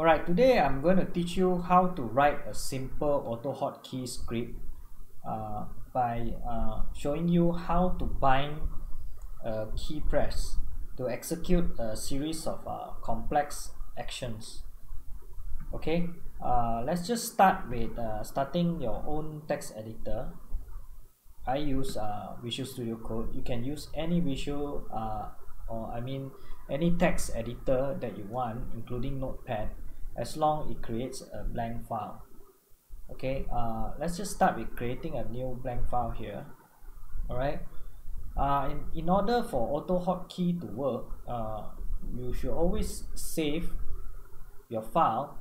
Alright, today I'm going to teach you how to write a simple AutoHotKey script by showing you how to bind a key press to execute a series of complex actions. Okay, let's just start with starting your own text editor. I use Visual Studio Code. You can use any visual any text editor that you want, including Notepad, as long it creates a blank file. Okay, let's just start with creating a new blank file here. Alright, in order for AutoHotKey to work, you should always save your file.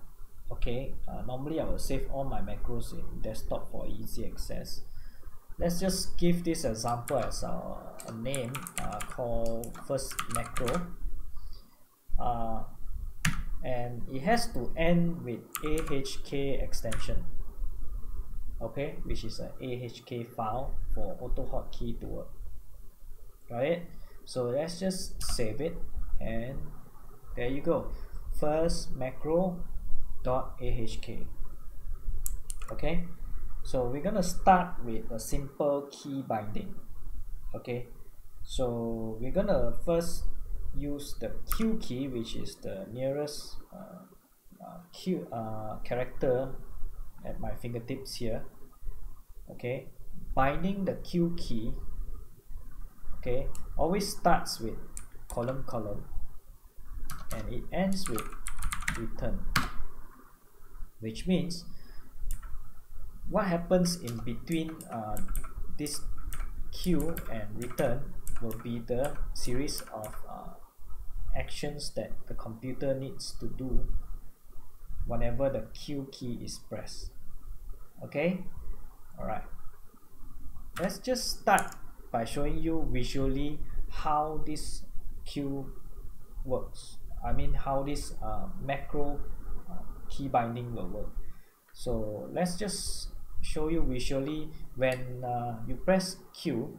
Okay, normally I will save all my macros in desktop for easy access. Let's just give this example as a name called first macro, and it has to end with AHK extension. Okay, which is an AHK file for AutoHotKey to work. Got it? So let's just save it, and there you go. First macro .ahk. Okay, so we're gonna start with a simple key binding. Okay, so we're gonna first use the Q key, which is the nearest character at my fingertips here. Okay, binding the Q key. Okay, always starts with colon colon, and it ends with return, which means what happens in between this Q and return will be the series of actions that the computer needs to do whenever the Q key is pressed. Okay, alright, let's just start by showing you visually how this Q works, how this macro key binding will work. So let's just show you visually. When you press Q,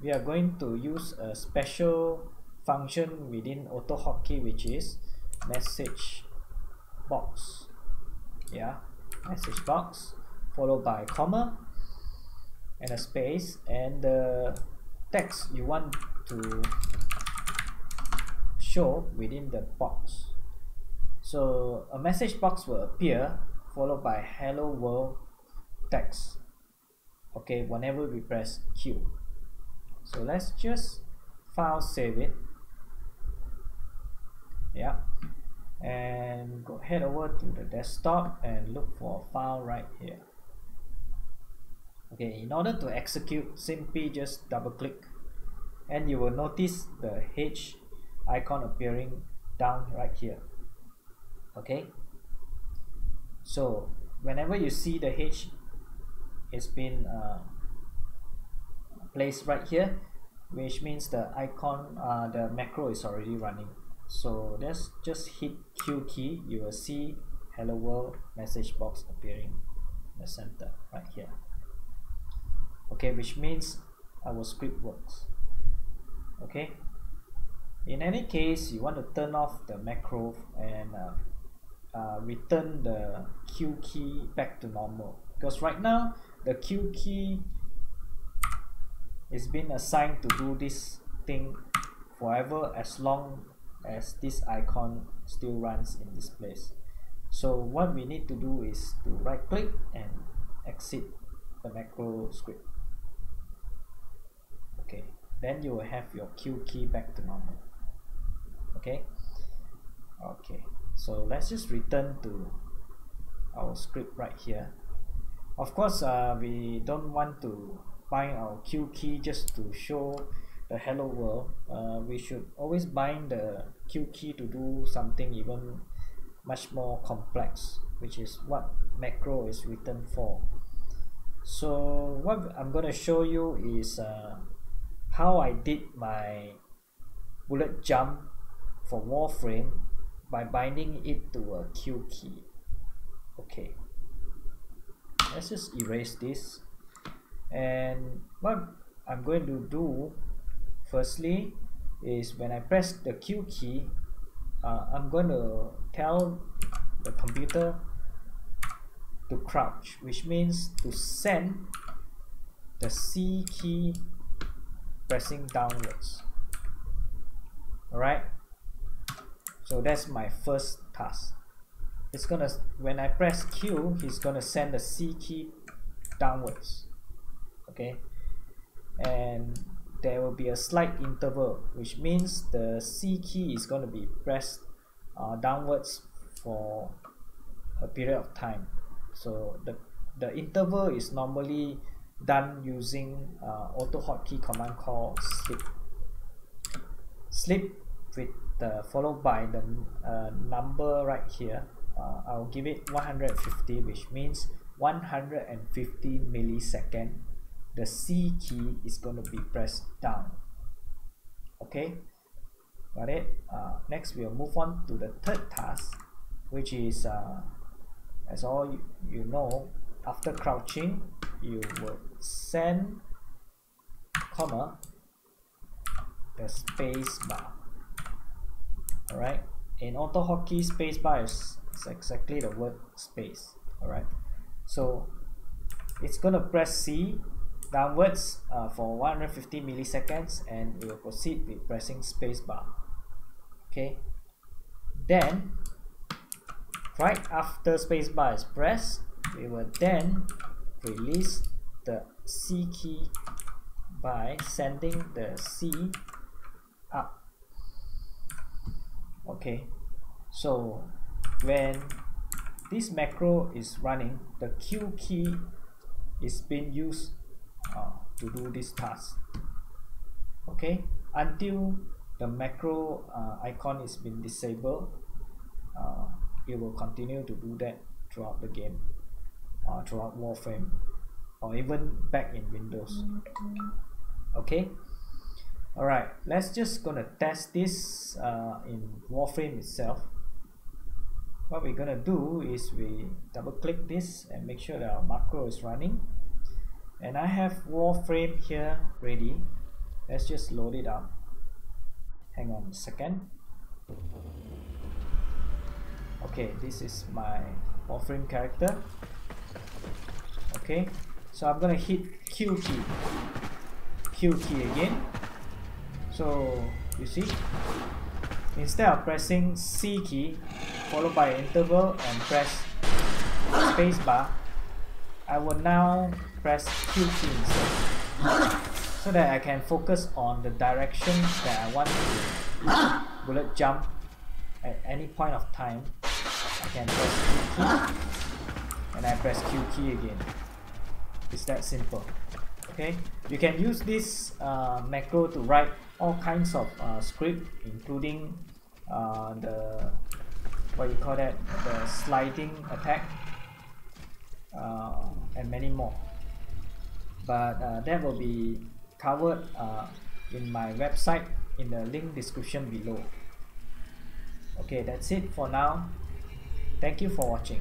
we are going to use a special function within AutoHotKey, which is message box. Yeah, message box followed by comma and a space, and the text you want to show within the box. So a message box will appear followed by hello world text, okay, whenever we press Q. So let's just file save it. Yeah, and go head over to the desktop and look for a file right here. Okay, in order to execute, simply just double click, and you will notice the H icon appearing down right here. Okay, so whenever you see the H, it's been placed right here, which means the icon, the macro is already running. So let's just hit Q key. You will see hello world message box appearing in the center right here. Okay, which means our script works. Okay, in any case, you want to turn off the macro and return the Q key back to normal, because right now the Q key is being assigned to do this thing forever, as long as this icon still runs in this place. So what we need to do is to right click and exit the macro script. Okay, then you will have your Q key back to normal. Okay, okay, so let's just return to our script right here. Of course, we don't want to bind our Q key just to show the hello world. We should always bind the Q key to do something even much more complex, which is what macro is written for. So what I'm going to show you is how I did my bullet jump for Warframe by binding it to a Q key. Okay, let's just erase this, and what I'm going to do firstly is when I press the Q key, I'm going to tell the computer to crouch, which means to send the C key pressing downwards. Alright, so that's my first task. It's gonna, when I press Q, he's gonna send the C key downwards. Okay, and there will be a slight interval, which means the C key is going to be pressed downwards for a period of time. So the interval is normally done using AutoHotKey command called slip. Slip with the followed by the number right here. I'll give it 150, which means 150 milliseconds. The C key is going to be pressed down. Okay, got it. Next we'll move on to the third task, which is as all you know, after crouching you will send comma the space bar. Alright, in AutoHotKey space bar is exactly the word space. Alright, so it's going to press C downwards for 150 milliseconds, and we will proceed with pressing spacebar. Okay, then right after spacebar is pressed, we will then release the C key by sending the C up. Okay, so when this macro is running, the Q key is being used to do this task. Okay, until the macro icon is been disabled, it will continue to do that throughout the game, throughout Warframe, or even back in Windows. Okay, alright, let's just gonna test this in Warframe itself. What we're gonna do is we double click this and make sure that our macro is running. And I have Warframe here ready. Let's just load it up. Hang on a second. Okay, this is my Warframe character. Okay, so I'm gonna hit Q key. Q key again. So you see, instead of pressing C key followed by an interval and press spacebar, I will now press Q key instead, so that I can focus on the direction that I want to bullet jump at any point of time. I can press Q key and I press Q key again. It's that simple. Okay, you can use this macro to write all kinds of script, including the the sliding attack. And many more, but that will be covered in my website in the link description below. Okay, that's it for now. Thank you for watching.